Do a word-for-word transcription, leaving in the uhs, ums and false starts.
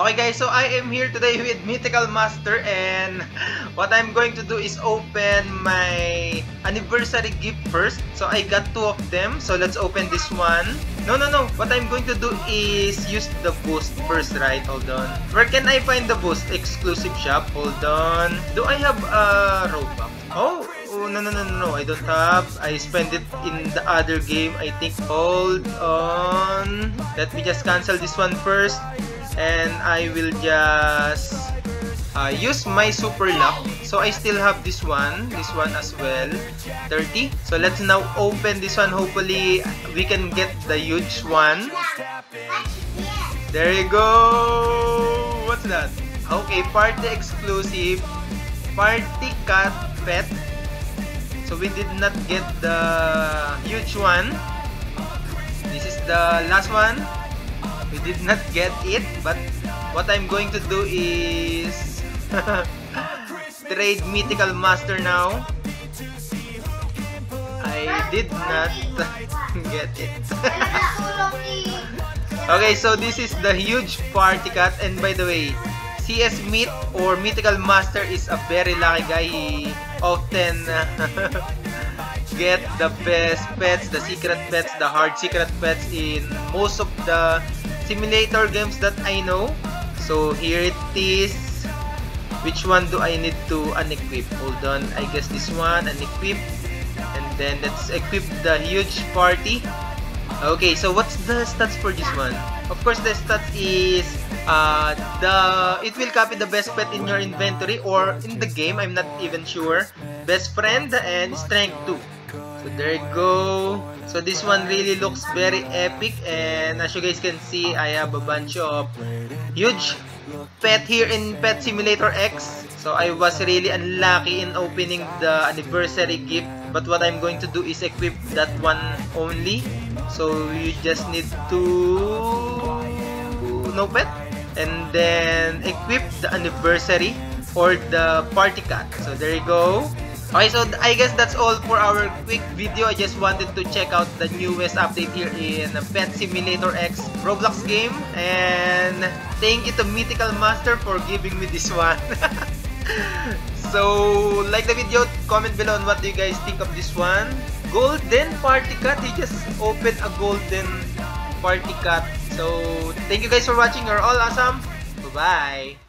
Okay guys, so I am here today with Mythical Master, and what I'm going to do is open my anniversary gift first. So I got two of them, so let's open this one. No, no, no, what I'm going to do is use the boost first, right? Hold on. Where can I find the boost? Exclusive shop, hold on. Do I have a uh, Robux? Oh, oh, no, no, no, no, no, I don't have. I spent it in the other game, I think. Hold on. Let me just cancel this one first. And I will just uh, use my super luck. So I still have this one, this one as well, thirty. So let's now open this one. Hopefully we can get the huge one. There you go. What's that? Okay, party exclusive, party cat pet. So we did not get the huge one. This is the last one. We did not get it, but what I'm going to do is trade Mythical Master now. I did not get it. Okay, so this is the huge party cat, and by the way, C S Myth or Mythical Master is a very lucky guy. He often get the best pets, the secret pets, the hard secret pets in most of the simulator games that I know. So here it is. Which one do I need to unequip? Hold on, I guess this one, unequip. And then let's equip the huge party. Okay, so what's the stats for this one? Of course, the stats is uh, the it will copy the best pet in your inventory or in the game, I'm not even sure. Best friend and strength two. So there you go. So this one really looks very epic, and as you guys can see, I have a bunch of huge pet here in Pet Simulator X. So I was really unlucky in opening the anniversary gift, but what I'm going to do is equip that one only. So you just need to no pet and then equip the anniversary or the party cat. So there you go. Okay, so I guess that's all for our quick video. I just wanted to check out the newest update here in Pet Simulator X Roblox game. And thank you to Mythical Master for giving me this one. So, like the video, comment below on what do you guys think of this one. Golden party cat. He just opened a golden party cat. So, thank you guys for watching. You're all awesome. Bye-bye.